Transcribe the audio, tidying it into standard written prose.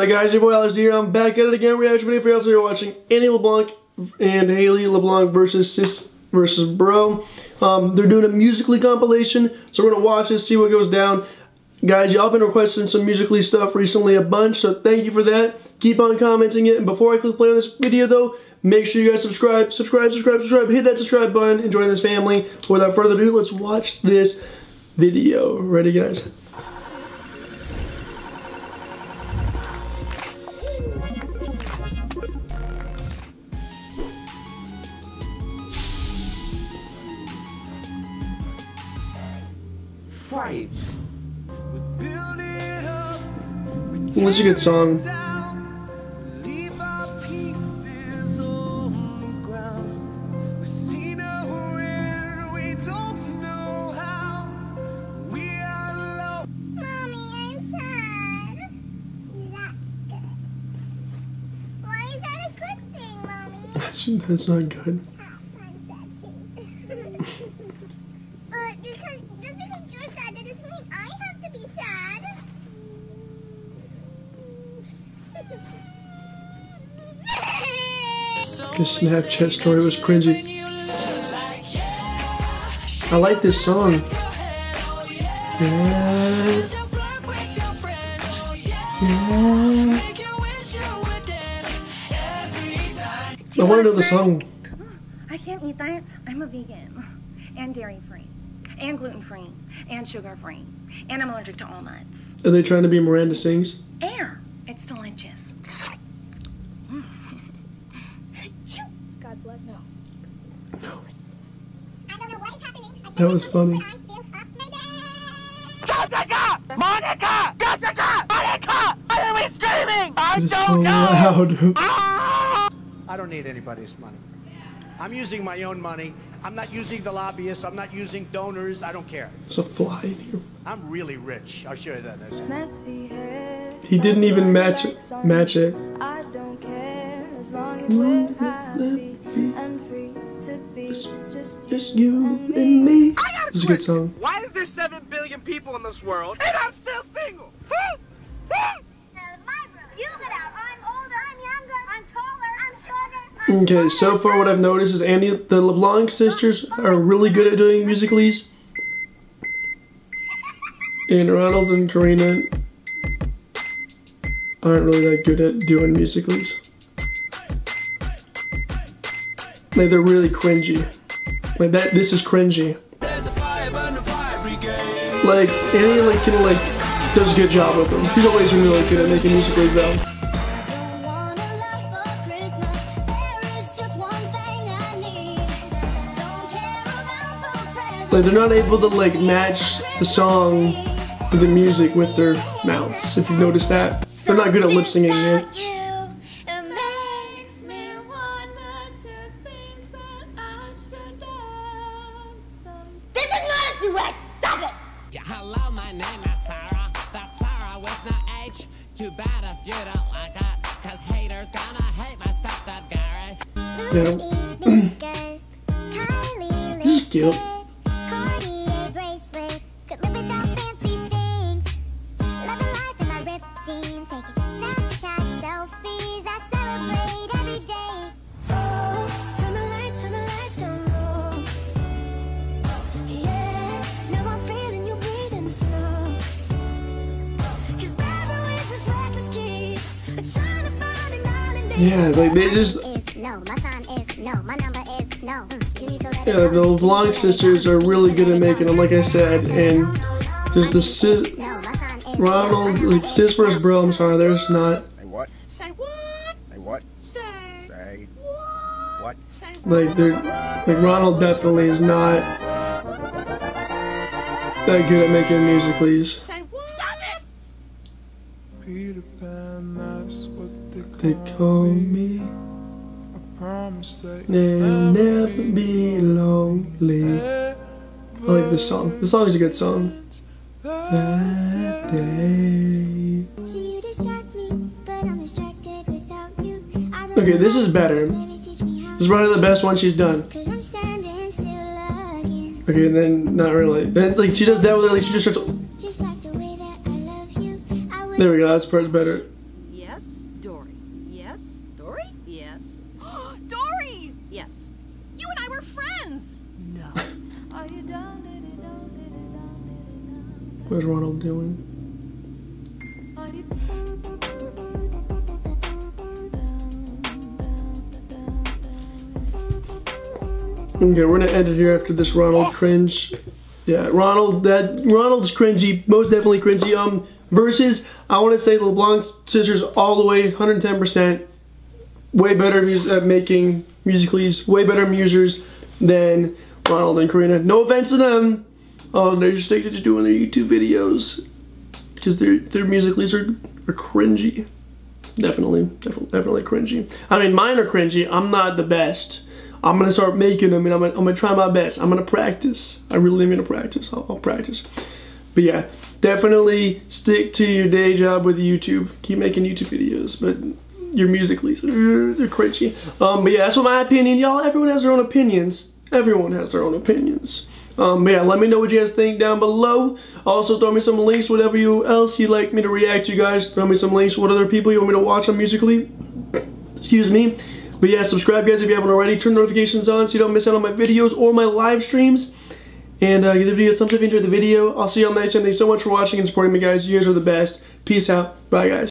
Hey guys, your boy Alex here. I'm back at it again. Reaction video for y'all. So you're watching Annie LeBlanc and Haley LeBlanc versus Sis versus Bro. They're doing a Musical.ly compilation, so we're gonna watch this, see what goes down. Guys, y'all been requesting some Musical.ly stuff recently a bunch, so thank you for that. Keep on commenting it. And before I click play on this video though, make sure you guys subscribe. Hit that subscribe button and join this family. Without further ado, let's watch this video. Ready, guys? That's a good song. That's not good. Because you're sad, that doesn't mean I have to be sad. This Snapchat story was cringy. I like this song. Yeah. I want to know the song. I can't eat that. I'm a vegan. And dairy-free. And gluten-free. And sugar-free. And I'm allergic to all nuts. Are they trying to be Miranda Sings? Air. It's delicious. God bless. No. No. I don't know what is happening. That was funny. Jessica! Monica! Jessica! Monica! Why are we screaming? I don't know! I don't need anybody's money. I'm using my own money. I'm not using the lobbyists. I'm not using donors. I don't care. There's a fly in here. I'm really rich. I'll show you that in a second. He didn't even match it. I don't care as long as we're happy and free to be just you and me. This is a good song. Why is there 7 billion people in this world and I'm still single? Okay, so far what I've noticed is Annie, the LeBlanc sisters are really good at doing Musical.lys. And Ronald and Karina aren't really that good at doing Musical.lys. Like, they're really cringy. Like, this is cringy. Like, Annie, like, kinda, like, does a good job with them. She's always been really good at making Musical.lys though. Like, they're not able to, like, match the song to the music with their mouths, if you've noticed that. They're not good at lip singing yet. This is not a duet! Stop it! Yeah, hello, my name is Sarah. That's Sarah with no H. Too bad if you don't like it, cause haters gonna hate my stepdad, Gary. Yeah. This is cute. Yeah, like they just. Yeah, the LeBlanc sisters are really good at making them, like I said, and just the sis. Ronald, like Sis versus Bro, I'm sorry, there's not. Say what? Say what? Say what? Say what? Like, they're. Like, Ronald definitely is not that good at making Musical.lys. Peter Pan, that's what they call me. I promise that they'll never be lonely. I like this song. This song is a good song. That day. See, you distract me, but I'm distracted without you. Okay, this is better. This is probably the best one she's done. Okay, then not really. Then, like, she does that with her, like she just starts. There we go, that's better. Yeah. friends. No. Where's Ronald doing? Okay, we're gonna end it here after this Ronald cringe. Yeah, Ronald's cringy, most definitely cringy. Versus, I want to say LeBlanc sisters all the way, 110%. Way better at making Musical.lys, way better musers than Ronald and Karina. No offense to them. They're just addicted to doing their YouTube videos because their Musical.lys are cringy. Definitely cringy. I mean, mine are cringy. I'm not the best. I'm gonna start making them, and I'm gonna try my best. I'm gonna practice. I really am gonna practice. I'll practice. But yeah, definitely stick to your day job with YouTube. Keep making YouTube videos, but your Musical.lys, they're cringy. But yeah, that's what my opinion. Y'all, everyone has their own opinions. Everyone has their own opinions. But yeah, let me know what you guys think down below. Also, throw me some links, whatever else you'd like me to react to, you guys. Throw me some links, what other people you want me to watch on Musical.ly. Excuse me. But yeah, subscribe, guys, if you haven't already. Turn notifications on so you don't miss out on my videos or my live streams. And give the video a thumbs up if you enjoyed the video. I'll see you all next time. Thanks so much for watching and supporting me, guys. You guys are the best. Peace out. Bye, guys.